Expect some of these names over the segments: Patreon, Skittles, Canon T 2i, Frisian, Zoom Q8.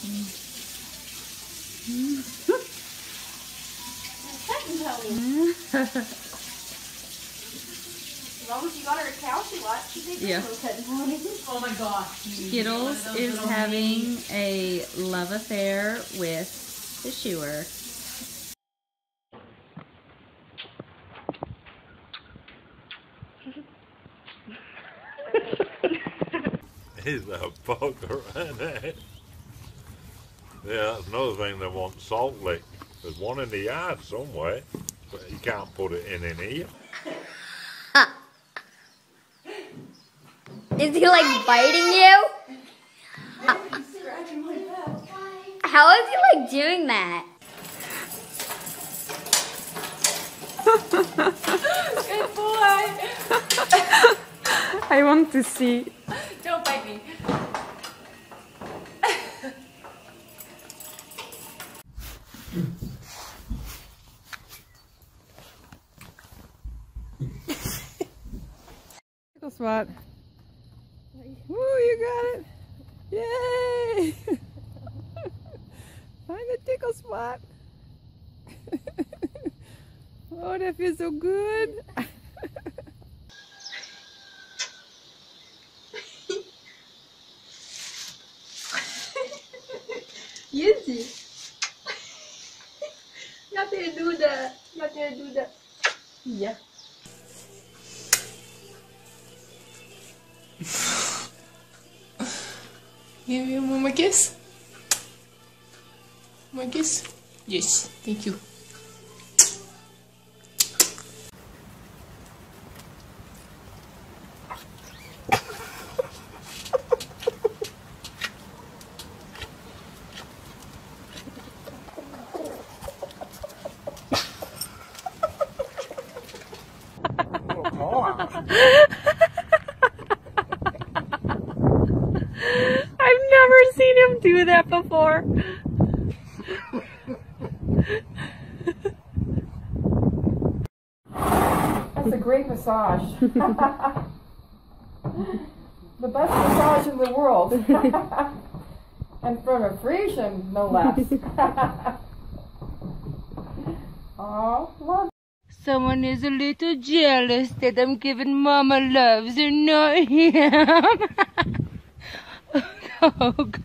As long as you got her a cow she likes, she thinks it's oh my gosh. Skittles is having a love affair with the shoer. He's a poker in it. Yeah, that's another thing they want, salt lick. There's one in the yard somewhere, but you can't put it in here. Is he like biting you? How is he like doing that? Good boy! I want to see. Don't bite me. Pickle spot. Woo, you got it. Yay! Find the tickle spot. Oh, that feels so good. Not gonna do that. Yeah. Give me one more kiss. More kiss. Yes. Thank you. Do that before. That's a great massage. The best massage in the world. And from a Frisian, no less. Oh, love. Someone is a little jealous that I'm giving Mama loves and not him. Oh, God.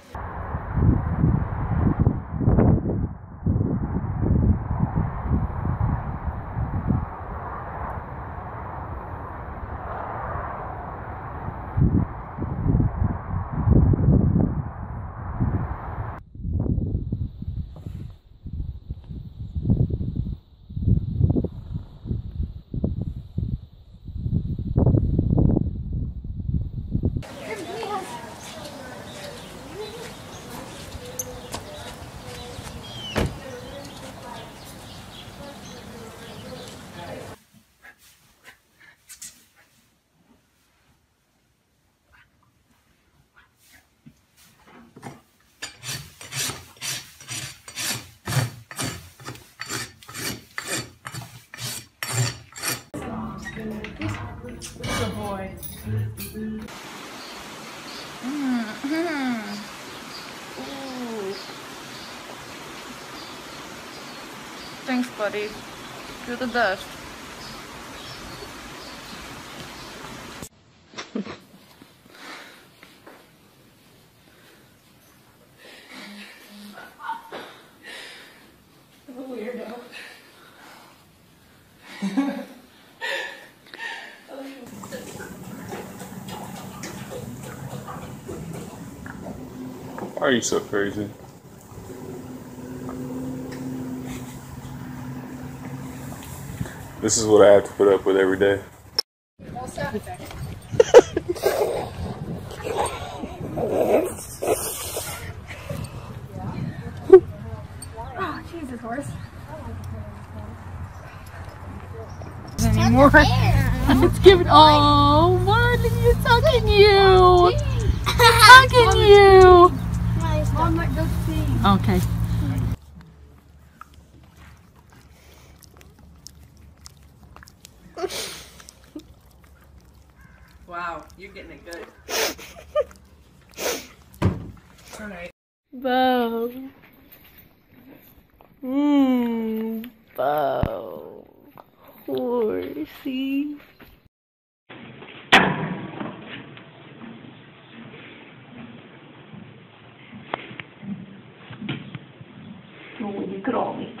Thanks, buddy. You're the best. Why are you so crazy? This is what I have to put up with every day. Don't stop it. Yeah. horse. Anymore. It's giving. Oh, Marley, it's hugging you. It's hugging you. Mom, let go see. Okay. Wow, you're getting it good. All right. Bo. Bo. Horsey. Oh, you could always.